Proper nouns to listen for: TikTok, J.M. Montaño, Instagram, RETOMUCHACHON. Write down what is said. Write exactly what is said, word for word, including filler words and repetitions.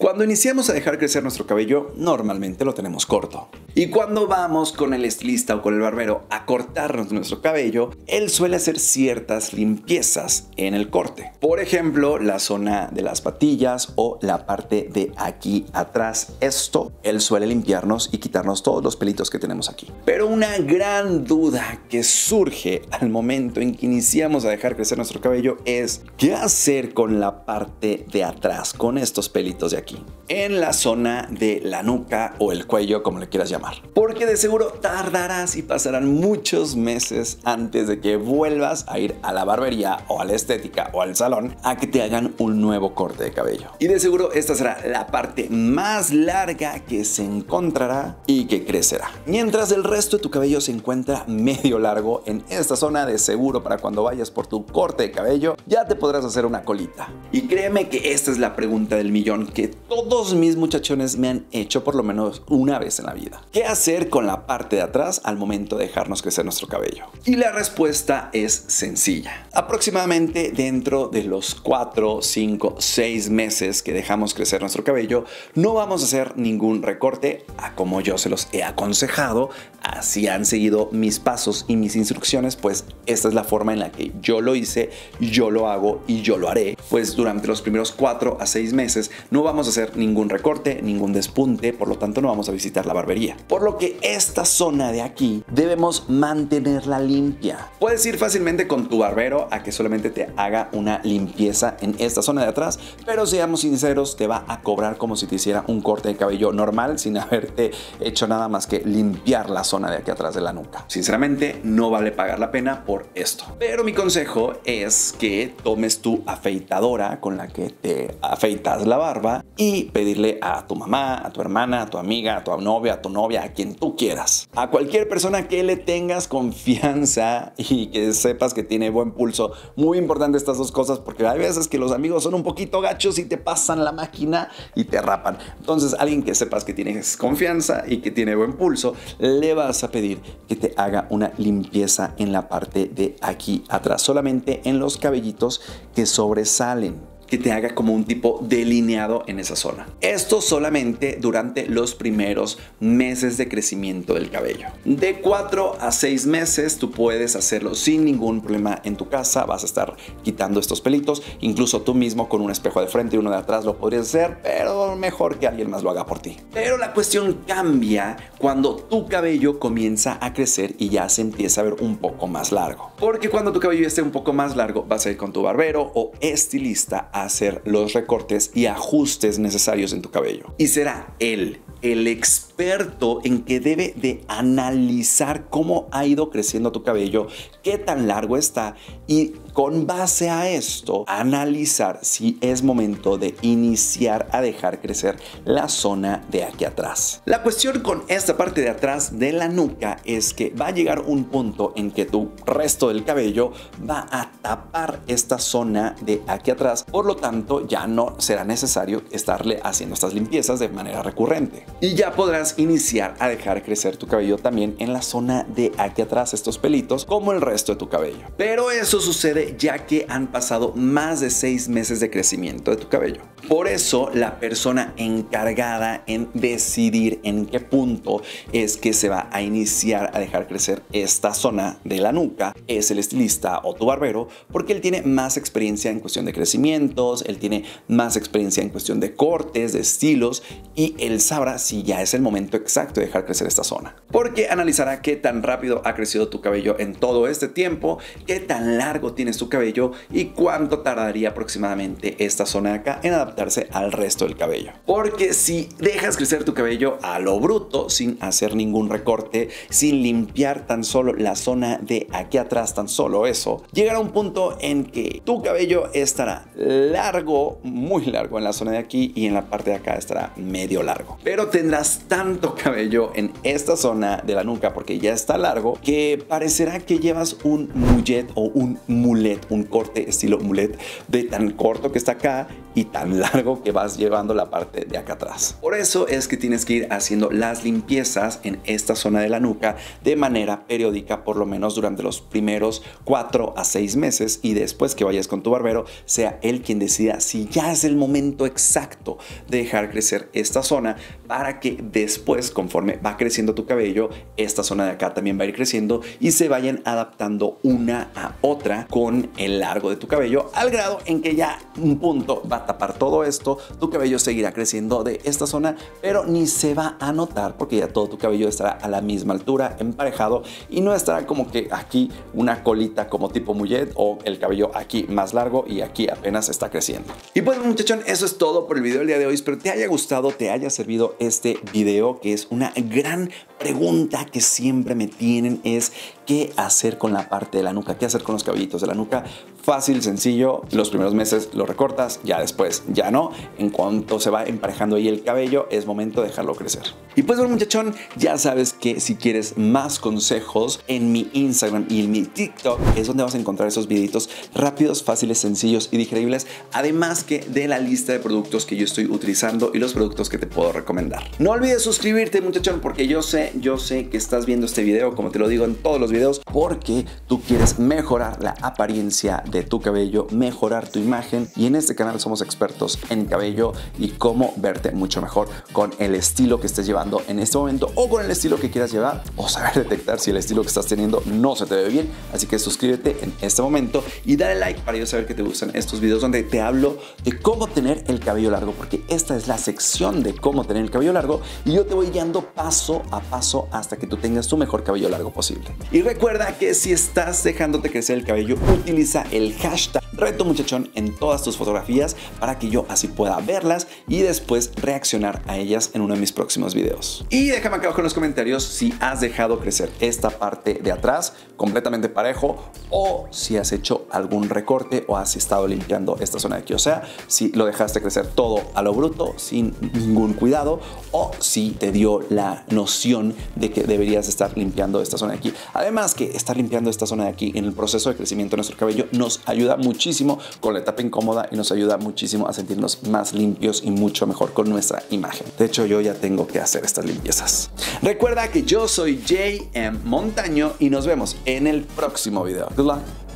Cuando iniciamos a dejar crecer nuestro cabello, normalmente lo tenemos corto. Y cuando vamos con el estilista o con el barbero a cortarnos nuestro cabello, él suele hacer ciertas limpiezas en el corte. Por ejemplo, la zona de las patillas o la parte de aquí atrás. Esto, él suele limpiarnos y quitarnos todos los pelitos que tenemos aquí. Pero una gran duda que surge al momento en que iniciamos a dejar crecer nuestro cabello es ¿qué hacer con la parte de atrás, con estos pelitos de aquí? En la zona de la nuca o el cuello, como le quieras llamar, porque de seguro tardarás y pasarán muchos meses antes de que vuelvas a ir a la barbería o a la estética o al salón a que te hagan un nuevo corte de cabello. Y de seguro esta será la parte más larga que se encontrará y que crecerá, mientras el resto de tu cabello se encuentra medio largo. En esta zona, de seguro, para cuando vayas por tu corte de cabello ya te podrás hacer una colita. Y créeme que esta es la pregunta del millón que todos mis muchachones me han hecho por lo menos una vez en la vida. ¿Qué hacer con la parte de atrás al momento de dejarnos crecer nuestro cabello? Y la respuesta es sencilla. Aproximadamente dentro de los cuatro, cinco, seis meses que dejamos crecer nuestro cabello, no vamos a hacer ningún recorte, a como yo se los he aconsejado. Así han seguido mis pasos y mis instrucciones, pues esta es la forma en la que yo lo hice, yo lo hago y yo lo haré. Pues durante los primeros cuatro a seis meses no vamos a hacer ningún recorte, ningún despunte, por lo tanto no vamos a visitar la barbería. Por lo que esta zona de aquí debemos mantenerla limpia. Puedes ir fácilmente con tu barbero a que solamente te haga una limpieza en esta zona de atrás, pero seamos sinceros, te va a cobrar como si te hiciera un corte de cabello normal sin haberte hecho nada más que limpiar la zona de aquí atrás de la nuca. Sinceramente, no vale pagar la pena por esto. Pero mi consejo es que tomes tu afeitadora con la que te afeitas la barba y pedirle a tu mamá, a tu hermana, a tu amiga, a tu novia, a tu novia, a quien tú quieras, a cualquier persona que le tengas confianza y que sepas que tiene buen pulso. Muy importante estas dos cosas, porque hay veces que los amigos son un poquito gachos y te pasan la máquina y te rapan. Entonces, alguien que sepas que tienes confianza y que tiene buen pulso, le vas a pedir que te haga una limpieza en la parte de aquí atrás, solamente en los cabellitos que sobresalen, que te haga como un tipo delineado en esa zona. Esto solamente durante los primeros meses de crecimiento del cabello. De cuatro a seis meses tú puedes hacerlo sin ningún problema en tu casa. Vas a estar quitando estos pelitos, incluso tú mismo con un espejo de frente y uno de atrás lo podrías hacer, pero mejor que alguien más lo haga por ti. Pero la cuestión cambia cuando tu cabello comienza a crecer y ya se empieza a ver un poco más largo. Porque cuando tu cabello esté un poco más largo, vas a ir con tu barbero o estilista a hacer los recortes y ajustes necesarios en tu cabello. Y será él, el experto en que debe de analizar cómo ha ido creciendo tu cabello, qué tan largo está, y con base a esto analizar si es momento de iniciar a dejar crecer la zona de aquí atrás. La cuestión con esta parte de atrás de la nuca es que va a llegar un punto en que tu resto del cabello va a tapar esta zona de aquí atrás. Por lo tanto, ya no será necesario estarle haciendo estas limpiezas de manera recurrente. Y ya podrás iniciar a dejar crecer tu cabello también en la zona de aquí atrás, estos pelitos, como el resto de tu cabello. Pero eso sucede ya que han pasado más de seis meses de crecimiento de tu cabello. Por eso, la persona encargada en decidir en qué punto es que se va a iniciar a dejar crecer esta zona de la nuca es el estilista o tu barbero, porque él tiene más experiencia en cuestión de crecimiento. Él tiene más experiencia en cuestión de cortes, de estilos, y él sabrá si ya es el momento exacto de dejar crecer esta zona, porque analizará qué tan rápido ha crecido tu cabello en todo este tiempo, qué tan largo tienes tu cabello y cuánto tardaría aproximadamente esta zona de acá en adaptarse al resto del cabello. Porque si dejas crecer tu cabello a lo bruto, sin hacer ningún recorte, sin limpiar tan solo la zona de aquí atrás, tan solo eso, llegará un punto en que tu cabello estará largo, muy largo en la zona de aquí, y en la parte de acá estará medio largo. Pero tendrás tanto cabello en esta zona de la nuca, porque ya está largo, que parecerá que llevas un mullet o un mulet, un corte estilo mulet, de tan corto que está acá y tan largo que vas llevando la parte de acá atrás. Por eso es que tienes que ir haciendo las limpiezas en esta zona de la nuca de manera periódica, por lo menos durante los primeros cuatro a seis meses, y después que vayas con tu barbero sea él quien decida si ya es el momento exacto de dejar crecer esta zona, para que después, conforme va creciendo tu cabello, esta zona de acá también va a ir creciendo y se vayan adaptando una a otra con el largo de tu cabello, al grado en que ya un punto va a tapar todo esto, tu cabello seguirá creciendo de esta zona, pero ni se va a notar porque ya todo tu cabello estará a la misma altura, emparejado, y no estará como que aquí una colita como tipo mullet o el cabello aquí más largo y aquí apenas está creciendo. Y pues muchachón, eso es todo por el video del día de hoy. Espero te haya gustado, te haya servido este video, que es una gran pregunta que siempre me tienen, es ¿qué hacer con la parte de la nuca? ¿Qué hacer con los cabellitos de la nuca? Fácil, sencillo, los primeros meses lo recortas, ya después ya no. En cuanto se va emparejando ahí el cabello, es momento de dejarlo crecer. Y pues bueno muchachón, ya sabes que si quieres más consejos, en mi Instagram y en mi TikTok es donde vas a encontrar esos videitos rápidos, fáciles, sencillos y digeribles, además que de la lista de productos que yo estoy utilizando y los productos que te puedo recomendar. No olvides suscribirte muchachón, porque yo sé Yo sé que estás viendo este video, como te lo digo en todos los videos, porque tú quieres mejorar la apariencia de tu cabello, mejorar tu imagen, y en este canal somos expertos en cabello y cómo verte mucho mejor con el estilo que estés llevando en este momento, o con el estilo que quieras llevar, o saber detectar si el estilo que estás teniendo no se te ve bien. Así que suscríbete en este momento y dale like para yo saber que te gustan estos videos donde te hablo de cómo tener el cabello largo, porque esta es la sección de cómo tener el cabello largo y yo te voy guiando paso a paso hasta que tú tengas tu mejor cabello largo posible. Y recuerda que si estás dejándote crecer el cabello, utiliza el hashtag RETOMUCHACHON en todas tus fotografías para que yo así pueda verlas y después reaccionar a ellas en uno de mis próximos videos. Y déjame acá abajo en los comentarios si has dejado crecer esta parte de atrás completamente parejo, o si has hecho algún recorte o has estado limpiando esta zona de aquí, o sea, si lo dejaste crecer todo a lo bruto sin ningún cuidado, o si te dio la noción de que deberías estar limpiando esta zona de aquí. Además que estar limpiando esta zona de aquí en el proceso de crecimiento de nuestro cabello nos ayuda muchísimo con la etapa incómoda y nos ayuda muchísimo a sentirnos más limpios y mucho mejor con nuestra imagen. De hecho, yo ya tengo que hacer estas limpiezas. Recuerda que yo soy J M Montaño y nos vemos en el próximo video. Good luck.